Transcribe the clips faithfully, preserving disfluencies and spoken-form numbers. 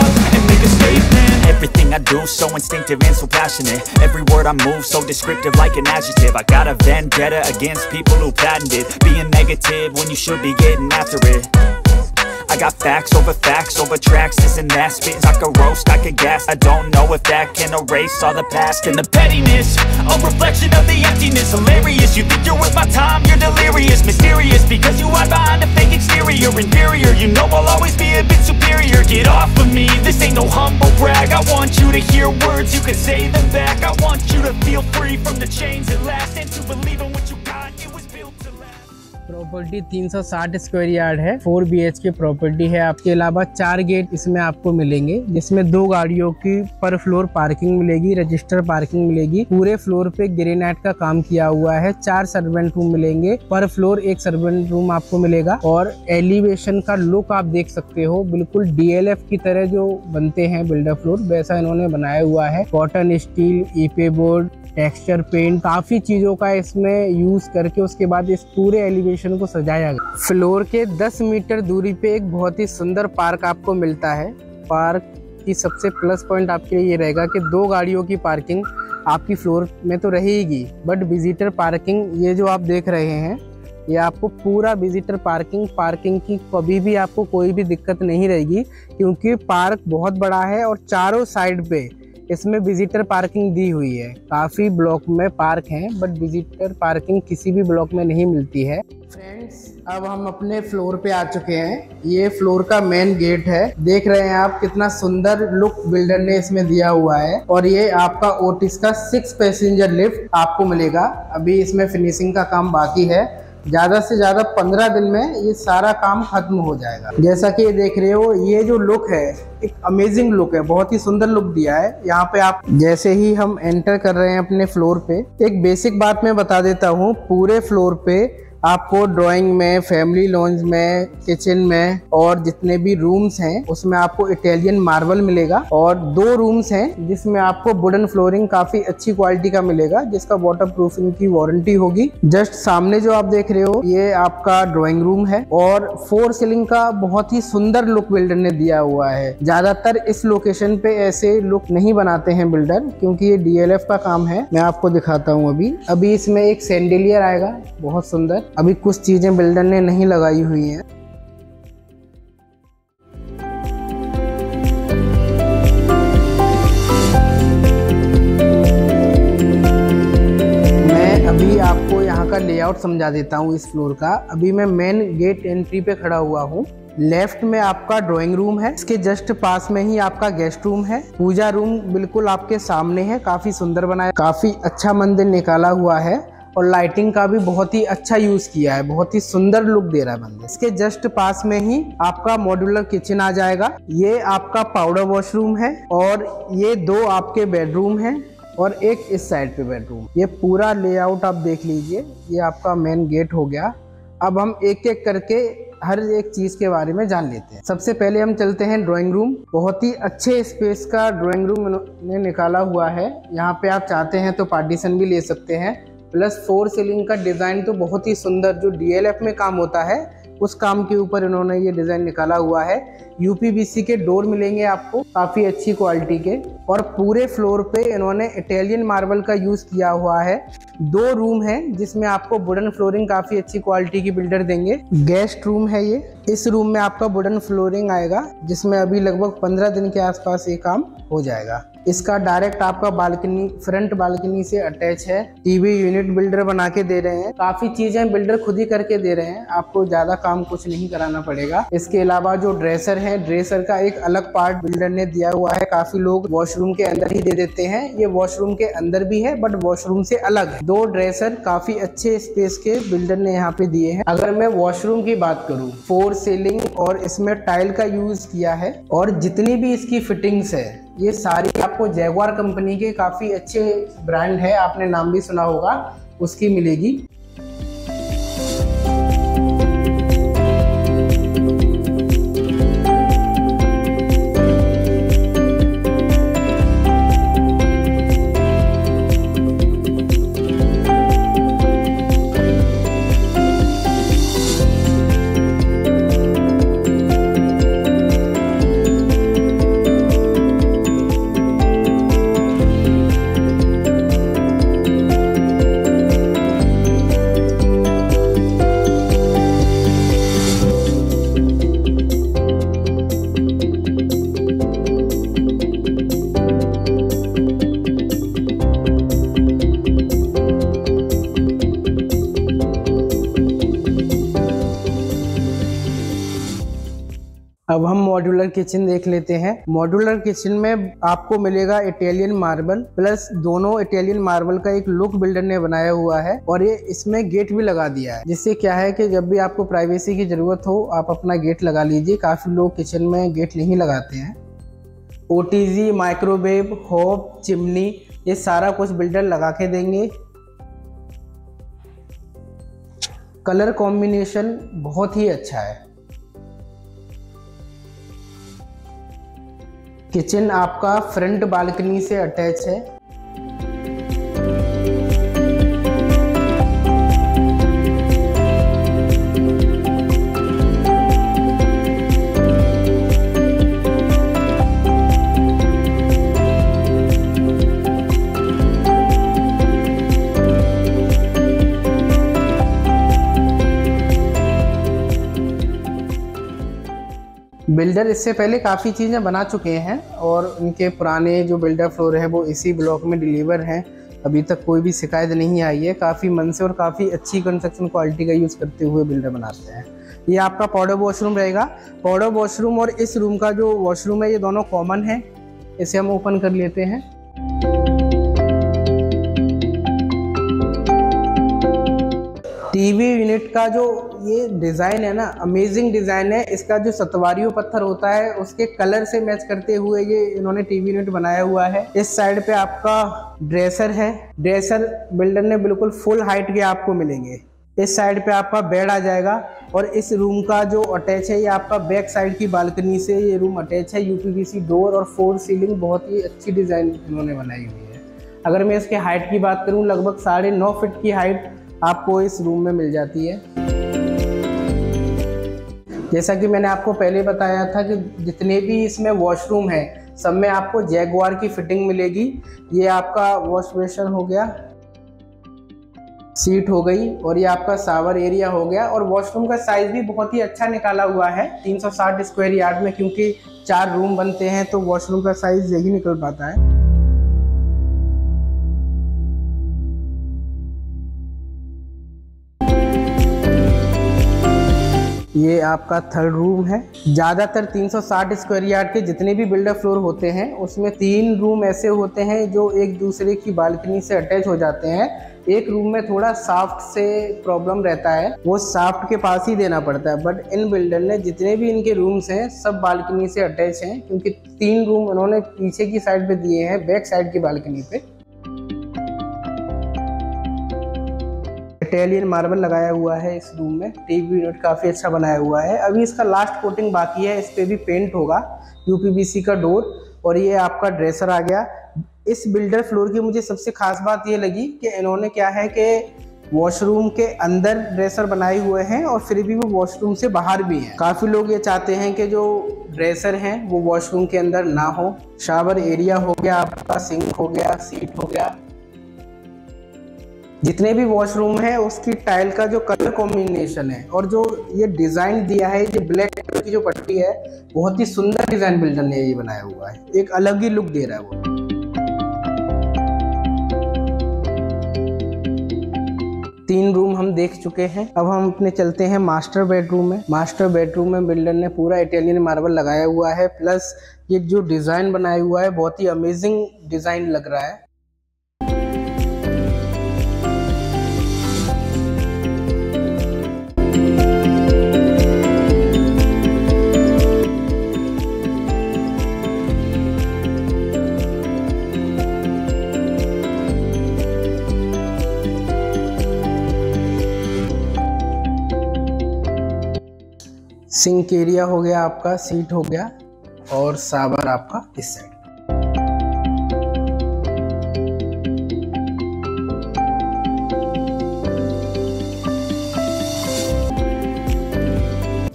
up and make a statement. Everything I do, so instinctive and so passionate. Every word I move, so descriptive like an adjective. I got a vendetta against people who patented being negative when you should be getting after it. I got facts over facts over tracks, this and that. Spittin' I could roast, I could gas. I don't know if that can erase all the past. And the pettiness, a reflection of the emptiness. Hilarious, you think you're worth my time, you're delirious. Mysterious, because you hide behind a fake exterior. Inferior, you know I'll always be a bit superior. Get off of me, this ain't no humble brag. I want you to hear words, you can say them back. I want you to feel free from the chains at last, and to believe in what you got, it was built to last. Property तीन सौ साठ square yard है, four B H K property है। आपके अलावा चार gate इसमें आपको मिलेंगे, जिसमें दो गाड़ियों की पर फ्लोर पार्किंग मिलेगी, रजिस्टर पार्किंग मिलेगी। पूरे फ्लोर पे ग्रेनाइट का काम किया हुआ है। चार सर्वेंट रूम मिलेंगे, पर फ्लोर एक सर्वेंट रूम आपको मिलेगा। और एलिवेशन का लुक आप देख सकते हो, बिल्कुल डी एल एफ की तरह जो बनते हैं बिल्डर फ्लोर, वैसा इन्होंने बनाया हुआ है। कॉटन, स्टील, ईपे बोर्ड, टेक्सचर पेंट, काफी चीजों का इसमें यूज करके उसके बाद इस पूरे एलिवेशन को सजाया गया। फ्लोर के दस मीटर दूरी पे एक बहुत ही सुंदर पार्क आपको मिलता है। पार्क की सबसे प्लस पॉइंट आपके लिए ये रहेगा कि दो गाड़ियों की पार्किंग आपकी फ्लोर में तो रहेगी, बट विजिटर पार्किंग ये जो आप देख रहे हैं, ये आपको पूरा विजिटर पार्किंग पार्किंग की कभी भी आपको कोई भी दिक्कत नहीं रहेगी, क्योंकि पार्क बहुत बड़ा है और चारों साइड पे इसमें विजिटर पार्किंग दी हुई है। काफ़ी ब्लॉक में पार्क हैं, बट विजिटर पार्किंग किसी भी ब्लॉक में नहीं मिलती है। फ्रेंड्स, अब हम अपने फ्लोर पे आ चुके हैं। ये फ्लोर का मेन गेट है। देख रहे हैं आप कितना सुंदर लुक बिल्डर ने इसमें दिया हुआ है। और ये आपका ओटिस का सिक्स पैसेंजर लिफ्ट आपको मिलेगा। अभी इसमें फिनिशिंग का काम बाकी है, ज़्यादा से ज़्यादा पंद्रह दिन में ये सारा काम खत्म हो जाएगा। जैसा कि ये देख रहे हो, ये जो लुक है एक अमेजिंग लुक है, बहुत ही सुंदर लुक दिया है। यहाँ पे आप जैसे ही हम एंटर कर रहे हैं अपने फ्लोर पे, एक बेसिक बात मैं बता देता हूँ, पूरे फ्लोर पे आपको ड्राइंग में, फैमिली लॉन्ज में, किचन में और जितने भी रूम्स हैं उसमें आपको इटालियन मार्बल मिलेगा। और दो रूम्स हैं जिसमें आपको वुडन फ्लोरिंग काफ़ी अच्छी क्वालिटी का मिलेगा, जिसका वाटर प्रूफिंग की वारंटी होगी। जस्ट सामने जो आप देख रहे हो, ये आपका ड्राइंग रूम है। और फोर सीलिंग का बहुत ही सुंदर लुक बिल्डर ने दिया हुआ है। ज़्यादातर इस लोकेशन पे ऐसे लुक नहीं बनाते हैं बिल्डर, क्योंकि ये डी एल एफ का काम है। मैं आपको दिखाता हूँ अभी अभी इसमें एक सैंडेलियर आएगा, बहुत सुंदर। अभी कुछ चीजें बिल्डर ने नहीं लगाई हुई हैं। मैं अभी आपको यहाँ का लेआउट समझा देता हूँ इस फ्लोर का। अभी मैं मेन गेट एंट्री पे खड़ा हुआ हूँ। लेफ्ट में आपका ड्राइंग रूम है, इसके जस्ट पास में ही आपका गेस्ट रूम है। पूजा रूम बिल्कुल आपके सामने है, काफी सुंदर बनाया, काफी अच्छा मंदिर निकाला हुआ है। और लाइटिंग का भी बहुत ही अच्छा यूज किया है, बहुत ही सुंदर लुक दे रहा है बंदे। इसके जस्ट पास में ही आपका मॉड्यूलर किचन आ जाएगा। ये आपका पाउडर वॉशरूम है और ये दो आपके बेडरूम हैं और एक इस साइड पे बेडरूम। ये पूरा लेआउट आप देख लीजिए। ये आपका मेन गेट हो गया। अब हम एक एक करके हर एक चीज़ के बारे में जान लेते हैं। सबसे पहले हम चलते हैं ड्राइंग रूम। बहुत ही अच्छे स्पेस का ड्राइंग रूम ने निकाला हुआ है। यहाँ पे आप चाहते हैं तो पार्टीशन भी ले सकते हैं। प्लस फोर सीलिंग का डिज़ाइन तो बहुत ही सुंदर, जो डी एल एफ में काम होता है उस काम के ऊपर इन्होंने ये डिज़ाइन निकाला हुआ है। यू पी वी सी के डोर मिलेंगे आपको, काफ़ी अच्छी क्वालिटी के। और पूरे फ्लोर पे इन्होंने इटालियन मार्बल का यूज़ किया हुआ है। दो रूम हैं जिसमें आपको वुडन फ्लोरिंग काफ़ी अच्छी क्वालिटी की बिल्डर देंगे। गेस्ट रूम है ये, इस रूम में आपका वुडन फ्लोरिंग आएगा, जिसमें अभी लगभग पंद्रह दिन के आसपास ये काम हो जाएगा। इसका डायरेक्ट आपका बालकनी, फ्रंट बालकनी से अटैच है। टीवी यूनिट बिल्डर बना के दे रहे हैं, काफी चीजें बिल्डर खुद ही करके दे रहे हैं, आपको ज्यादा काम कुछ नहीं कराना पड़ेगा। इसके अलावा जो ड्रेसर है, ड्रेसर का एक अलग पार्ट बिल्डर ने दिया हुआ है। काफी लोग वॉशरूम के अंदर ही दे देते हैं, ये वॉशरूम के अंदर भी है बट वॉशरूम से अलग है। दो ड्रेसर काफी अच्छे स्पेस के बिल्डर ने यहाँ पे दिए हैं। अगर मैं वॉशरूम की बात करूँ, फोर सीलिंग और इसमें टाइल का यूज किया है और जितनी भी इसकी फिटिंग्स है ये सारी आपको जैगुआर कंपनी के काफी अच्छे ब्रांड है, आपने नाम भी सुना होगा, उसकी मिलेगी। अब हम मॉड्यूलर किचन देख लेते हैं। मॉड्यूलर किचन में आपको मिलेगा इटालियन मार्बल, प्लस दोनों इटालियन मार्बल का एक लुक बिल्डर ने बनाया हुआ है और ये इसमें गेट भी लगा दिया है, जिससे क्या है कि जब भी आपको प्राइवेसी की जरूरत हो आप अपना गेट लगा लीजिए। काफी लोग किचन में गेट नहीं लगाते हैं। ओटीजी, माइक्रोवेव, हॉब, चिमनी, ये सारा कुछ बिल्डर लगा के देंगे। कलर कॉम्बिनेशन बहुत ही अच्छा है। किचन आपका फ्रंट बालकनी से अटैच है। बिल्डर इससे पहले काफ़ी चीज़ें बना चुके हैं और उनके पुराने जो बिल्डर फ्लोर है वो इसी ब्लॉक में डिलीवर हैं। अभी तक कोई भी शिकायत नहीं आई है। काफ़ी मन से और काफ़ी अच्छी कंस्ट्रक्शन क्वालिटी का यूज़ करते हुए बिल्डर बनाते हैं। ये आपका पाउडर वॉशरूम रहेगा। पाउडर वॉशरूम और इस रूम का जो वॉशरूम है ये दोनों कॉमन है। इसे हम ओपन कर लेते हैं। टीवी यूनिट का जो ये डिज़ाइन है ना, अमेजिंग डिज़ाइन है। इसका जो सतवारियों पत्थर होता है उसके कलर से मैच करते हुए ये इन्होंने टीवी यूनिट बनाया हुआ है। इस साइड पे आपका ड्रेसर है। ड्रेसर बिल्डर ने बिल्कुल फुल हाइट के आपको मिलेंगे। इस साइड पे आपका बेड आ जाएगा और इस रूम का जो अटैच है ये आपका बैक साइड की बालकनी से ये रूम अटैच है। यूपीवीसी डोर और फोर सीलिंग, बहुत ही अच्छी डिज़ाइन इन्होंने बनाई हुई है। अगर मैं इसके हाइट की बात करूँ, लगभग साढ़े नौ फिट की हाइट आपको इस रूम में मिल जाती है। जैसा कि मैंने आपको पहले बताया था कि जितने भी इसमें वॉशरूम हैं सब में आपको जैगुआर की फिटिंग मिलेगी। ये आपका वॉश बेसिन हो गया, सीट हो गई और ये आपका शावर एरिया हो गया। और वॉशरूम का साइज भी बहुत ही अच्छा निकाला हुआ है, तीन सौ साठ स्क्वायर यार्ड में, क्योंकि चार रूम बनते हैं तो वॉशरूम का साइज यही निकल पाता है। ये आपका थर्ड रूम है। ज़्यादातर तीन सौ साठ स्क्वायर यार्ड के जितने भी बिल्डर फ्लोर होते हैं उसमें तीन रूम ऐसे होते हैं जो एक दूसरे की बालकनी से अटैच हो जाते हैं। एक रूम में थोड़ा साफ्ट से प्रॉब्लम रहता है, वो साफ्ट के पास ही देना पड़ता है। बट इन बिल्डर ने जितने भी इनके रूम्स हैं सब बालकनी से अटैच हैं, क्योंकि तीन रूम उन्होंने पीछे की साइड पर दिए हैं, बैक साइड की बालकनी पर। इटालियन मार्बल लगाया हुआ है इस रूम में। टीवी यूनिट काफ़ी अच्छा बनाया हुआ है। अभी इसका लास्ट कोटिंग बाकी है, इस पर भी पेंट होगा। यूपीवीसी का डोर और ये आपका ड्रेसर आ गया। इस बिल्डर फ्लोर की मुझे सबसे खास बात ये लगी कि इन्होंने क्या है कि वॉशरूम के अंदर ड्रेसर बनाए हुए हैं और फिर भी वो वॉशरूम से बाहर भी हैं। काफ़ी लोग ये चाहते हैं कि जो ड्रेसर हैं वो वॉशरूम के अंदर ना हो। शावर एरिया हो गया, आपका सिंक हो गया, सीट हो गया। जितने भी वॉशरूम है उसकी टाइल का जो कलर कॉम्बिनेशन है और जो ये डिज़ाइन दिया है, ये ब्लैक कलर की जो पट्टी है, बहुत ही सुंदर डिज़ाइन बिल्डर ने ये बनाया हुआ है। एक अलग ही लुक दे रहा है वो। तीन रूम हम देख चुके हैं। अब हम अपने चलते हैं मास्टर बेडरूम में। मास्टर बेडरूम में बिल्डर ने पूरा इटालियन मार्बल लगाया हुआ है, प्लस ये जो डिज़ाइन बनाया हुआ है बहुत ही अमेजिंग डिज़ाइन लग रहा है। सिंक एरिया हो गया आपका, सीट हो गया और सावर आपका इस साइड।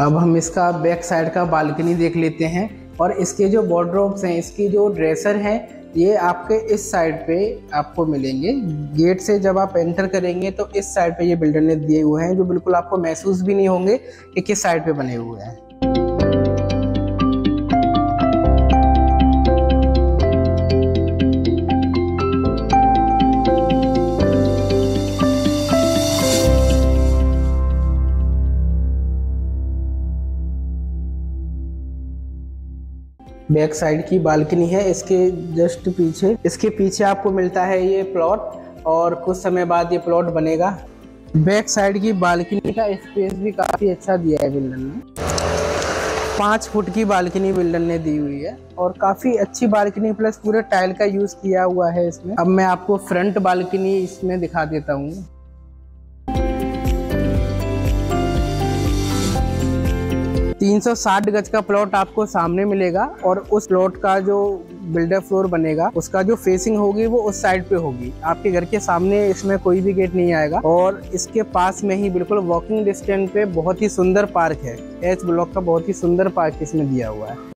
अब हम इसका बैक साइड का बालकनी देख लेते हैं और इसके जो वार्डरोब्स हैं, इसकी जो ड्रेसर हैं, ये आपके इस साइड पे आपको मिलेंगे। गेट से जब आप एंटर करेंगे तो इस साइड पे ये बिल्डर ने दिए हुए हैं, जो बिल्कुल आपको महसूस भी नहीं होंगे कि किस साइड पे बने हुए हैं। बैक साइड की बालकनी है इसके जस्ट पीछे। इसके पीछे आपको मिलता है ये प्लॉट और कुछ समय बाद ये प्लॉट बनेगा। बैक साइड की बालकनी का स्पेस भी काफ़ी अच्छा दिया है बिल्डर ने। पाँच फुट की बालकनी बिल्डर ने दी हुई है और काफ़ी अच्छी बालकनी, प्लस पूरे टाइल का यूज़ किया हुआ है इसमें। अब मैं आपको फ्रंट बालकनी इसमें दिखा देता हूँ। तीन सौ साठ गज का प्लॉट आपको सामने मिलेगा और उस प्लॉट का जो बिल्डर फ्लोर बनेगा उसका जो फेसिंग होगी वो उस साइड पे होगी। आपके घर के सामने इसमें कोई भी गेट नहीं आएगा और इसके पास में ही बिल्कुल वॉकिंग डिस्टेंस पे बहुत ही सुंदर पार्क है। एच ब्लॉक का बहुत ही सुंदर पार्क इसमें दिया हुआ है।